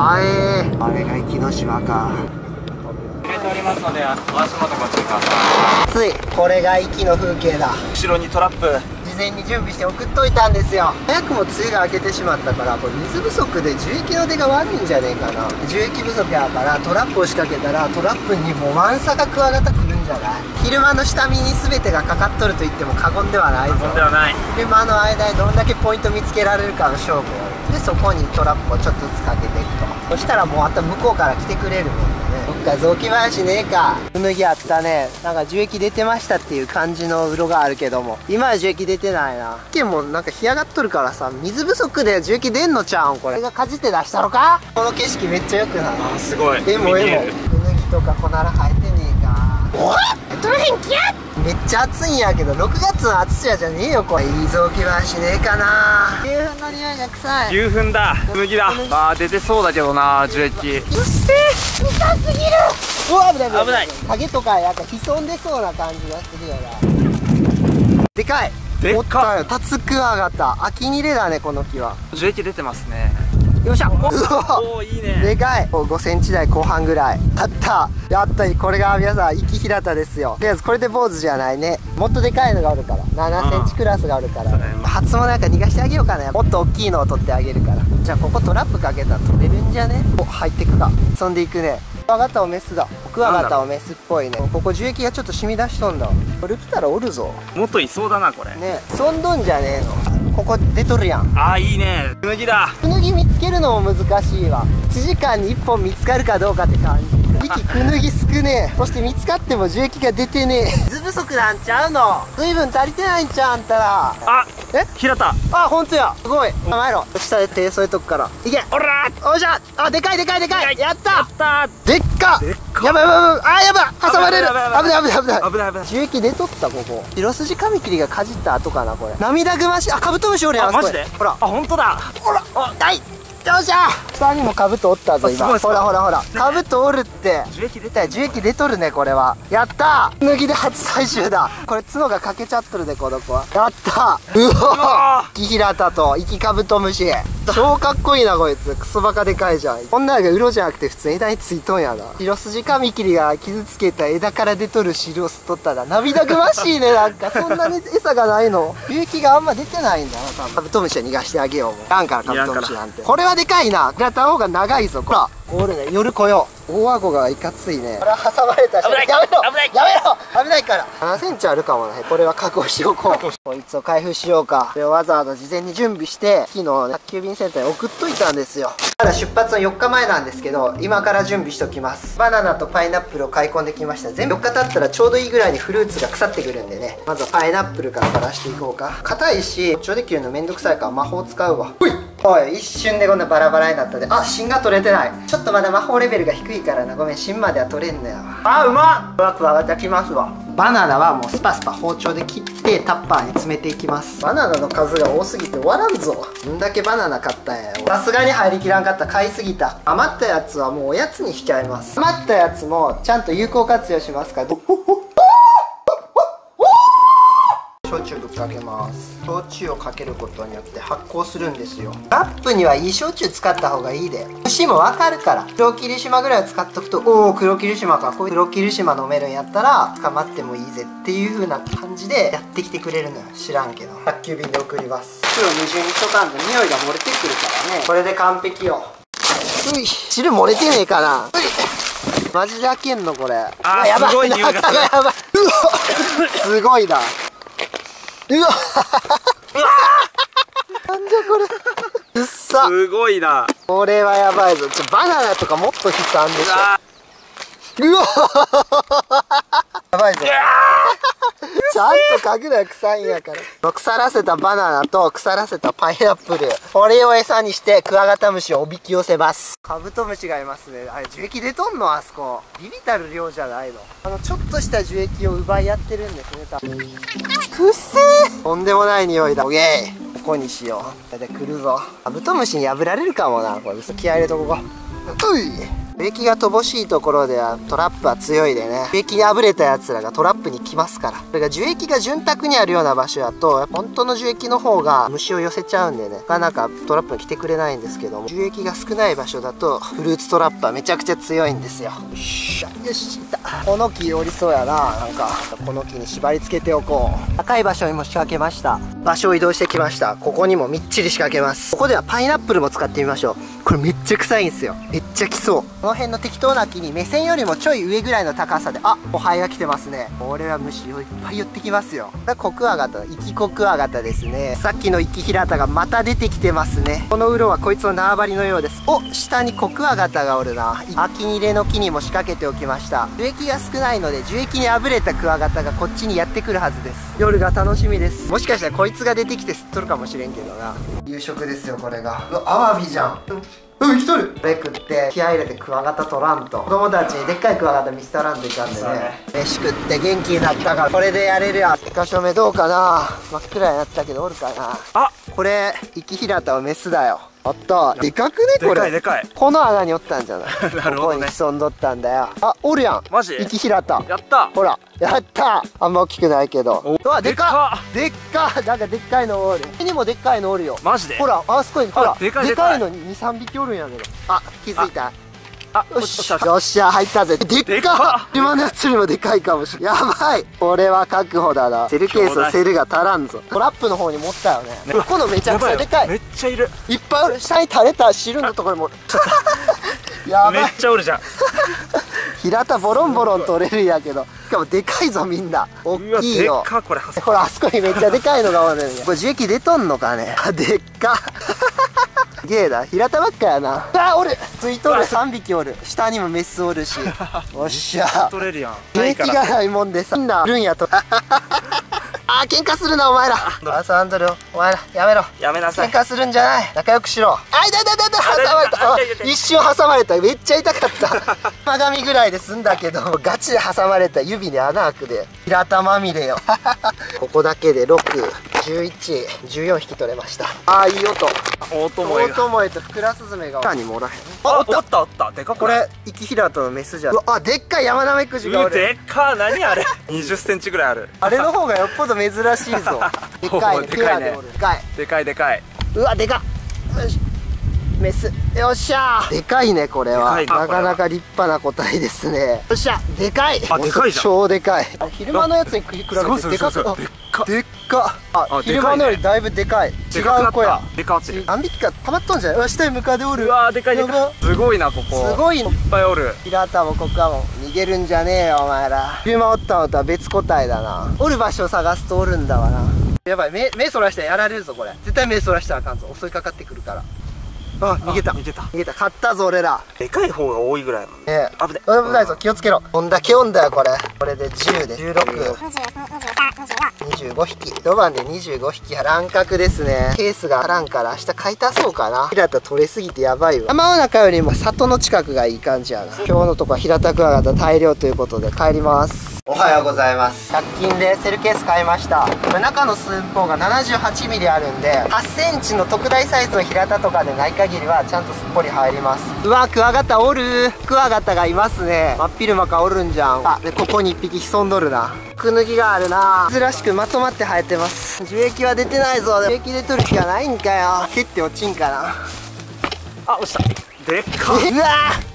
あれが壱岐の島か。入れておりますので、お足元ご注意ください。これが壱岐の風景だ。後ろにトラップ事前に準備して送っといたんですよ。早くも梅雨が明けてしまったから、これ水不足で樹液の出が悪いんじゃねえかな。樹液不足やからトラップを仕掛けたら、トラップにもうわんさかクワガタ来るんじゃない。昼間の下見に全てがかかっとると言っても過言ではないぞ。過言ではない。昼間の間にどんだけポイント見つけられるかの勝負で、そこにトラップをちょっとずつかけていくと。そしたらもうまた向こうから来てくれるもんね。そっか、雑木林ねえか。うぬぎあったね。なんか樹液出てましたっていう感じのうろがあるけども、今は樹液出てないな。池もなんか干上がっとるからさ、水不足で樹液出んのちゃうん。これがかじって出したのか。この景色めっちゃ良くない？あー、すごい。でもでもうぬぎとかこなら生えてねえか。おっどの辺キャッめっちゃ暑いんやけど、6月の暑さじゃねえよ。これいい雑木林ねえかな。牛糞の匂いが臭い。牛糞だ、麦だ。あー出てそうだけどな、樹液。うっせえ臭すぎる。うわ危ない危ない。影とかなんか潜んでそうな感じがするよな。でかいでっかいタツクワガタ。アキニレだねこの木は。樹液出てますね。よっしゃ。おおいいね。でかい。5センチ台後半ぐらい。あったやった。これが皆さん壱岐平田ですよ。とりあえずこれで坊主じゃないね。もっとでかいのがあるから、7センチクラスがあるから、初もなんか逃がしてあげようかな。もっと大きいのを取ってあげるから。じゃあここトラップかけたら取れるんじゃね。お入ってくか。そんでいくね。クワガタをメスだ。クワガタをメスっぽいね。ここ樹液がちょっと染み出しとんだ。これ来たらおるぞ。もっといそうだなこれね。そんどんじゃねえの。ここ出とるやん。あーいいね。うぬぎだ。うぬぎ見つけるのも難しいわ。1時間に1本見つかるかどうかって感じ。息くぬぎ少ねえ。そして見つかっても樹液が出てねえ。水不足なんちゃうの。水分足りてないんちゃうあんたら。あえ平田。あ本当や。すごい。甘えろ。下で手添えとくからいけ。おらー。おっしゃ。あでかいでかいでかい。やったやった。でっかやばいやばいやばい。あやばい。挟まれる。危ない危ない危ない。樹液出とった。ここ白筋カミキリがかじった後かなこれ。涙ぐましい。あカブトムシおるやん。マジでほら。あ本当だ。ほらあ痛い。よっしゃー。下にもカブトおったぞ今。ほらほらほらカブトおるって。樹液出たよ。樹液出とるねこれは。やったー。脱ぎで初採集だ。これ角が欠けちゃっとるでこの子は。やったー。うおー。イキヒラタとイキカブトムシ超かっこいいなこいつ。クソバカでかいじゃん。こんなのがウロじゃなくて普通枝についとんやな。白筋カミキリが傷つけた枝から出とる汁を吸っとったら涙ぐましいね。なんかそんなに餌がないの。樹液があんま出てないんだな多分。カブトムシは逃がしてあげようもう。いらんからカブトムシなんて。これはでかいな。やった方が長いぞ。ほらおるね。夜来よう。大顎がいかついね。これ挟まれたしやめろやめろ危ないから。7センチあるかもね。これは確保しよう。こいつを開封しようか。これをわざわざ事前に準備して昨日宅急便センターに送っといたんですよ。まだ出発の4日前なんですけど、今から準備しときます。バナナとパイナップルを買い込んできました。全部4日経ったらちょうどいいぐらいにフルーツが腐ってくるんでね。まずはパイナップルからからしていこうか。硬いし調理切るのめんどくさいから魔法使うわ。ほいおい一瞬でこんなバラバラになったで。あ芯が取れてない。ちょっとまだ魔法レベルが低いからな。ごめん芯までは取れんのやわ。あうまっ。うわくわがきますわ。バナナはもうスパスパ包丁で切ってタッパーに詰めていきます。バナナの数が多すぎて終わらんぞ。どんだけバナナ買ったんや。さすがに入りきらんかった。買いすぎた。余ったやつはもうおやつにしちゃいます。余ったやつもちゃんと有効活用しますから。焼酎ぶっかけます。焼酎をかけることによって発酵するんですよ。ラップにはいい焼酎使った方がいいで。節もわかるから黒霧島ぐらいは使っとくと、おお黒霧島かこういう黒霧島飲めるんやったら捕まってもいいぜっていう風な感じでやってきてくれるのよ。知らんけど宅急便で送ります。袋を二重にしとかんと匂いが漏れてくるからね。これで完璧よ。うい汁漏れてねえかな。ういマジで開けんのこれ。あーやばいすごい匂いがする。やばい。すごいな。うわなんじゃこれ。うっさすごいな。これはやばいぞ。バナナとかもっと悲惨でしょ。うわやばいぞ。ちゃんとかぐらい臭いんやから。腐らせたバナナと腐らせたパイナップル、これを餌にしてクワガタムシをおびき寄せます。カブトムシがいますね。あれ樹液出とんの。あそこビビたる量じゃないの。ちょっとした樹液を奪い合ってるんですね多分。くっせーとんでもない匂いだ。オッケーここにしよう。だいたい来るぞ。カブトムシに破られるかもな。これ気合い入れとこう。うい植木が乏しいところではトラップは強いでね、樹液にあぶれたやつらがトラップに来ますから。それが樹液が潤沢にあるような場所だと本当の樹液の方が虫を寄せちゃうんでね、なかなかトラップに来てくれないんですけども、樹液が少ない場所だとフルーツトラップはめちゃくちゃ強いんですよ。よしよし、いた。この木寄りそうやな。なんかこの木に縛り付けておこう。高い場所にも仕掛けました。場所を移動してきました。ここにもみっちり仕掛けます。ここではパイナップルも使ってみましょう。これめっちゃ臭いんですよ。めっちゃきそう。この辺の適当な木に目線よりもちょい上ぐらいの高さで、あ、お灰が来てますね。これは虫をいっぱい寄ってきますよ。コクワガタ、イキコクワガタですね。さっきのイキヒラタがまた出てきてますね。このウロはこいつの縄張りのようです。お、下にコクワガタがおるな。秋にれの木にも仕掛けておきました。樹液が少ないので樹液にあぶれたクワガタがこっちにやってくるはずです。夜が楽しみです。もしかしたらこいつが出てきて吸っとるかもしれんけどな。夕食ですよ。これがアワビじゃん。生きとる。これ食って気合入れてクワガタ取らんと。子供たちにでっかいクワガタ見せたらんといかんでね。飯食って元気になったから、これでやれるや。1箇所目どうかな。真っ暗になったけどおるかな。あ、これイキヒラタはメスだよ。あった。でかくねこれ。でかいでかい。この穴におったんじゃないなるほど、ね、ここに潜んどったんだよ。あ、おるやん。マジイキヒラタ。やった。ほらやった。あんま大きくないけど。うわ、でかっ。でっか。なんかでっかいのおる。手にもでっかいのおるよ。マジで。ほらあそこに、ほらでかいでかいのに 2,3 匹おるんやけど。あ、気づいた。あ、よっしゃよっしゃ、入ったぜ。でっか。今のやつよりもでかいかもしれん。やばい。これは確保だな。セルケースのセルが足らんぞ。トラップの方に持ったよね。このめちゃくちゃでかい。めっちゃいる。いっぱいおる。下に垂れた汁のところにもやばい。めっちゃおるじゃん。ヒラタボロンボロン取れるんやけど、しかもでかいぞ。みんなおっきいよ。でっか。これほらあそこにめっちゃでかいのがおるんや。これ樹液出とんのかね。あ、でっか。すげえな。平田ばっかやな。あ、おる。ついとる。3匹おる。下にもメスおるし。おっしゃ。取れるやん。景気がないもんでさ、みんな、いるんやと。あ、喧嘩するな、お前ら。朝アンドル、お前ら、やめろ。やめなさい。喧嘩するんじゃない。仲良くしろ。あ、いたいたいたいた。挟まれた。一瞬挟まれた。めっちゃ痛かった。まがみぐらいで済んだけど、ガチで挟まれた。指に穴開くで。平田まみれよ。ここだけで6。11、14匹取れました。ああ、いい音。大友へとふくらすずめが。下にもおらへん。あ、おったおったおった。でかこれ、イキヒラタのメスじゃん。あ、でっかいヤマナメクジがおる。でっかー、何あれ。20センチぐらいある。あれの方がよっぽど珍しいぞ。でかいね。ペアでおる。でかい。でかいでかい。うわ、でかっ。よし。メス。よっしゃー。でかいね、これは。なかなか立派な個体ですね。よっしゃ、でかい。あ、でかいじゃん。超でかい。昼間のやつに比べてでかそう。でっか。あ、昼間のよりだいぶでかい。違う子や。でかってる。何匹かたまっとんじゃない。下に向かっておる。うわー、でかいでかい。すごいな、ここ。すごい。いっぱいおる。ヒラタもコクワも逃げるんじゃねえよ、お前ら。昼間おったのとは別個体だな。おる場所を探すとおるんだわな。やばい、目そらしたらやられるぞ、これ。絶対目そらしたらあかんぞ。襲いかかってくるから。あ、逃げた逃げた逃げた。勝ったぞ俺ら。でかい方が多いぐらいやもんね。危ねえ。危ないぞ、気をつけろ。こんだけおんだよこれ。これで10で16、23、24、25匹。ロバンで25匹。乱獲ですね。ケースが足らんから明日買い足そうかな。ヒラタ取れすぎてやばいわ。山の中よりも里の近くがいい感じやな。今日のとこはヒラタクワガタ大量ということで帰ります。おはようございます。100均でセルケース買いました。これ中の寸法が78ミリあるんで、8センチの特大サイズのヒラタとかでないか限りはちゃんとすっぽり入ります。うわ、クワガタおる。クワガタがいますね。真っ昼間かおるんじゃん。あ、でここに1匹潜んどるな。クヌギがあるな。珍しくまとまって生えてます。樹液は出てないぞ。樹液出とる気はないんかよ。蹴って落ちんかな。あ、落ちた。でっか。うわ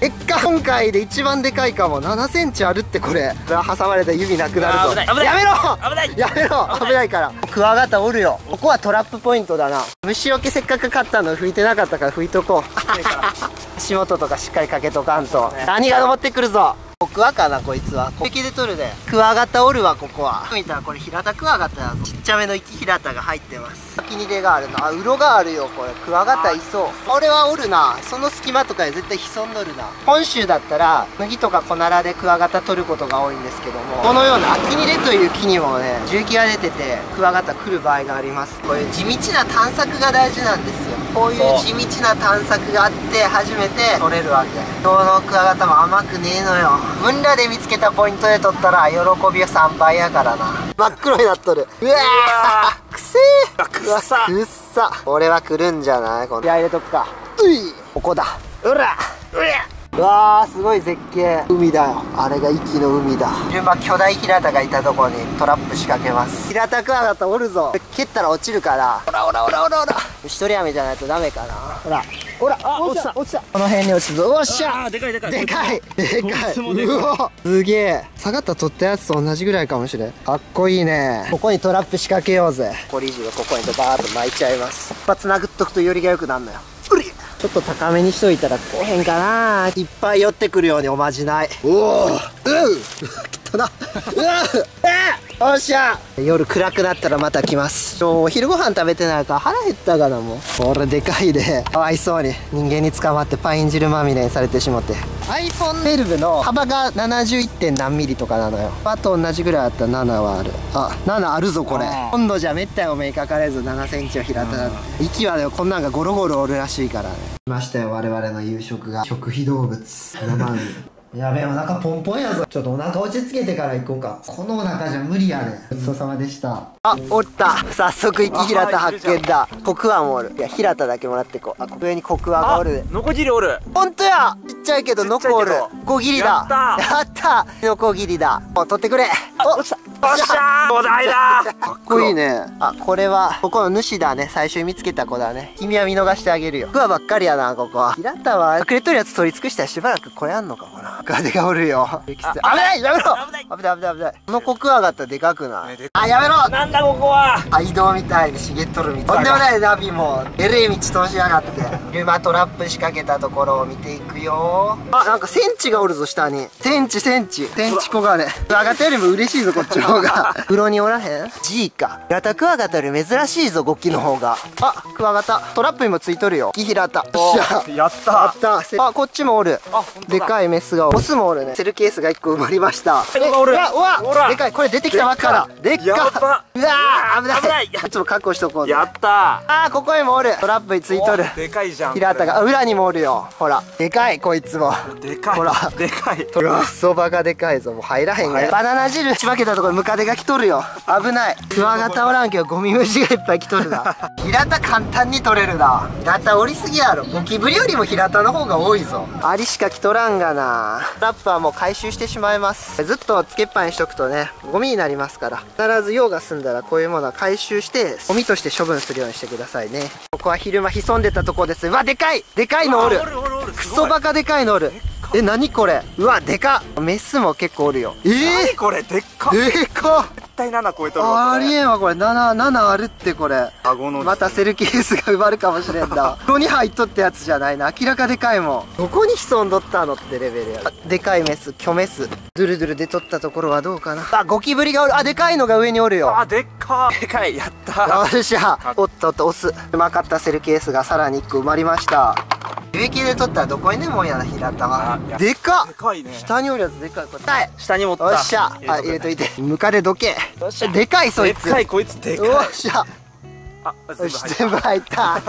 ー、でっか。今回で一番でかいかも。7センチあるって。これ挟まれたら指なくなるぞ。やめろ危ないやめろ。危ないから。クワガタおるよ。ここはトラップポイントだな。虫よけせっかく買ったの拭いてなかったから拭いとこう。足元とかしっかりかけとかんと。何が登ってくるぞ。クワかなこいつは。樹液で取るで。クワガタおるわ。ここは見たらこれヒラタクワガタやぞ。ちっちゃめのイキヒラタが入ってます。先に出があるの。あ、ウロがあるよ。これクワガタいそう。これはおるな。その隙間とかで絶対潜んどるな。本州だったら麦とかコナラでクワガタ取ることが多いんですけども、このようなアキニレという木にもね、樹液が出ててクワガタ来る場合があります。こういう地道な探索が大事なんですよ。こういう地道な探索があって初めて取れるわけ。今日のクワガタも甘くねえのよ。分らで見つけたポイントで取ったら喜びは3倍やからな。真っ黒になっとる。うわー、くせー。くっさくっさ。これは来るんじゃない。この気合入れとくか。うい、ここだ。うらうら。うわあすごい絶景、海だよ。あれが壱岐の海だ。昼間巨大ヒラタがいたところにトラップ仕掛けます。ヒラタクワガタおるぞ。蹴ったら落ちるから、ほらほらほらほらほら、一人飴じゃないとダメかな。ほらほら、あ落ちた落ちた、この辺に落ちたぞ。おっしゃ、でかいでかいでかいでかい、うおすげえ。下がった取ったやつと同じぐらいかもしれん。かっこいいね。ここにトラップ仕掛けようぜ。ポリジをここにバーッと巻いちゃいます。一発殴っとくとよりが良くなるのよ。ちょっと高めにしといたらこうへんかな。いっぱい寄ってくるようにおまじない。おお、汚なおっしゃ。夜暗くなったらまた来ます。お昼ご飯食べてないから腹減ったかな。もうこれでかいで、かわいそうに人間に捕まってパイン汁まみれにされてしまって。 iPhone12 の幅が 71. 何ミリとかなのよ。あと同じぐらいあったら7はある。あ、7あるぞこれ。今度じゃめったにお目にかかれず7センチを平たら息はね、こんなんがゴロゴロおるらしいからね。来ましたよ我々の夕食が。食費動物生身やべえ、お腹ポンポンやぞ。ちょっとお腹落ち着けてから行こうか。このお腹じゃ無理やね。ごちそうさまでした。あ、おった。早速壱岐ヒラタ発見だ。コクワもおる。いやヒラタだけもらってこう。あ、上にコクワがおる。ノコギリおる。ほんとや、ちっちゃいけどノコおる。コギリだ。やったノコギリだ。もう取ってくれ。おっしゃおっしゃ、お題だ。かっこいいね。あ、これはここの主だね。最初に見つけた子だね。君は見逃してあげるよ。クワばっかりやなここは。ヒラタは隠れとるやつ取り尽くしたらしばらくこれあんのかもな。クワデカおるよ。危ない、やめろ。危ない危ない危ない。このコクワガタでかくない？あ、やめろ。なんだここは。あ、移動みたいに茂っとるみたい。とんでもないナビもえれえ道通しやがって。昼間トラップ仕掛けたところを見ていくよ。あ、なんかセンチがおるぞ下に。センチ子がね。クワガタよりも嬉しいぞこっちの方が。風呂におらへん？ G か。ヒラタクワガタより珍しいぞゴキの方が。あ、クワガタトラップにもついとるよ。ギヒラタ。おー、やったやった。あ、こっちもおる。でかいメスがおる。オスもおるね。セルケースが1個埋まりました。おる。うわ、でかい。これ出てきたばっかだ。でっか。うわー、危ない。いつも確保しとこう。やった。あー、ここにもおる。トラップについとる。でかいじゃん。ヒラタが裏にもおるよ。ほら、でかいこいつも。でかい。ほら、でかい。うわ、クソバカでかいぞ。もう入らへんね。バナナ汁ちばけたところムカデが来とるよ。危ない。クワガタおらんけどゴミ虫がいっぱい来とるな。ヒラタ簡単に取れるな。ヒラタおりすぎやろ。ゴキブリよりもヒラタの方が多いぞ。アリしか来とらんがな。トラップはもう回収してしまいます。ずっとつけっぱにしとくとねゴミになりますから、必ず用が済んだらこういうものは回収してゴミとして処分するようにしてくださいね。ここは昼間潜んでたとこです。うわ、でかいでかいのおる。クソバカでかいのおる。え、なにこれ。うわ、でかっ。メスも結構おるよ。何これ、でっかでかっ。絶対7超えとるわ。ありえんわこれ。7あるって。これ顎のまたセルケースが埋まるかもしれんな。ここに入っとったやつじゃないな。明らかでかいもん。どこに潜んどったのってレベルや。でかいメス、巨メス。ドゥルドゥルでとったところはどうかな。あ、ゴキブリがおる。あ、でかいのが上におるよ。あ、でっかでかい。やった。よっしゃ。おっとおっと、オス。うまかった。セルケースがさらに1個埋まりました。樹液でとったらどこにでもんやな。ヒラタはでかっ。でかいね。下におるやつでかい。これ下に持った。よっしゃ、入れといて。ムカデどけ。よっしゃ、でかいそいつ。でかいこいつ、でかい。よっしゃ、全部入った。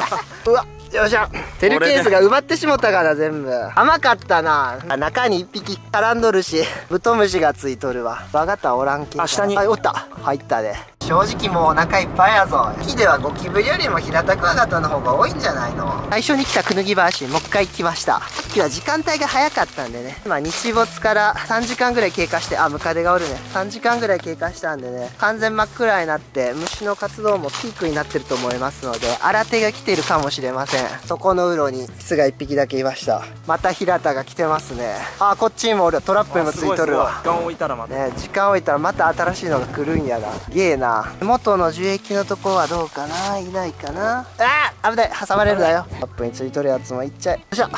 うわ、よっしゃ、セルケースが埋まってしもたから全部。甘かったな。中に1匹絡んどるし、ブトムシがついとるわ。バガタおらんけ。あ、下におった。入ったで。正直もうお腹いっぱいやぞ。壱岐ではゴキブリよりもヒラタクワガタの方が多いんじゃないの。最初に来たクヌギバーシーもう一回来ました。さっきは時間帯が早かったんでね、まあ日没から3時間ぐらい経過して、あ、ムカデがおるね。3時間ぐらい経過したんでね、完全真っ暗になって虫の活動もピークになってると思いますので、新手が来てるかもしれません。そこのウロにキスが1匹だけいました。またヒラタが来てますね。あ、こっちにもおる。トラップにもついとるわ。時間置いたらまたね、時間置いたらまた新しいのが来るんやな。ゲーな。元の樹液のとこはどうかな。いないかな。あ、危ない、挟まれるだよ。カップについとるやつもいっちゃい。よっしゃ、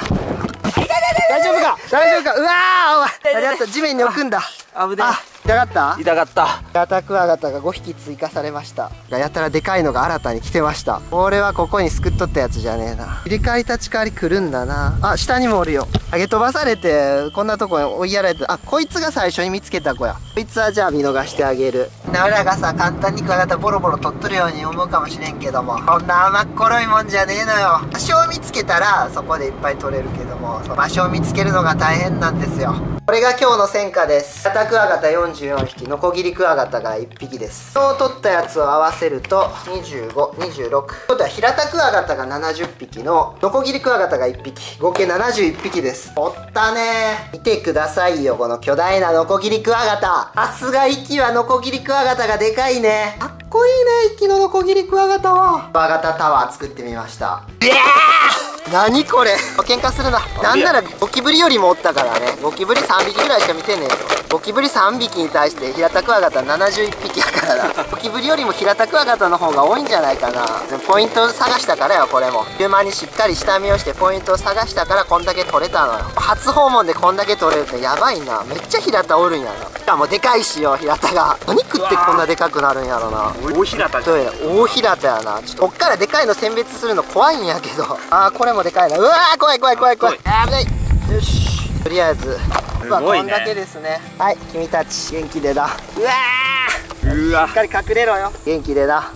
大丈夫か大丈夫か。うわー、お前やった。地面に置くんだ。危ない。痛かった痛かった。ヒラタクワガタが5匹追加されました。やたらでかいのが新たに来てました。これはここにすくっとったやつじゃねえな。入れ替わり立ち替わり来るんだな。あ、下にもおるよ。上げ飛ばされてこんなとこに追いやられて。あ、こいつが最初に見つけた子や。こいつはじゃあ見逃してあげる。俺らがさ簡単にクワガタボロボロ取っとるように思うかもしれんけども、こんな甘っころいもんじゃねえのよ。多少見つけたらそこでいっぱい取れるけども、もう場所を見つけるのが大変なんですよ。これが今日の戦果です。タタクワガタ44匹、ノコギリクワガタが1匹です。今日取ったやつを合わせると25、26。今日はヒラタクワガタが70匹のノコギリクワガタが1匹、合計71匹です。取ったね。見てくださいよ、この巨大なノコギリクワガタ。さすが壱岐はノコギリクワガタがでかいね。かっこいいね、壱岐のノコギリクワガタは。クワガタタワー作ってみました。何これ喧嘩するな。なんならゴキブリよりもおったからね。ゴキブリ3匹ぐらいしか見てねえよ。ゴキブリ3匹に対してヒラタクワガタ71匹やからな。ゴキブリよりもヒラタクワガタの方が多いんじゃないかな。ポイント探したからよ。これも昼間にしっかり下見をしてポイントを探したからこんだけ取れたのよ。初訪問でこんだけ取れるってやばいな。めっちゃヒラタおるんやな。しかもでかいしよ、ヒラタが。何食ってこんなでかくなるんやろな。大ヒラタじゃん。大ヒラタやな。ちょっとこっからでかいの選別するの怖いんやけど。あー、これもでかいな。うわー、怖い怖い怖い怖い。危ない。よし、とりあえず今こんだけですね。はい、君たち元気でだ。うわー、うわ、しっかり隠れろよ。元気でだ。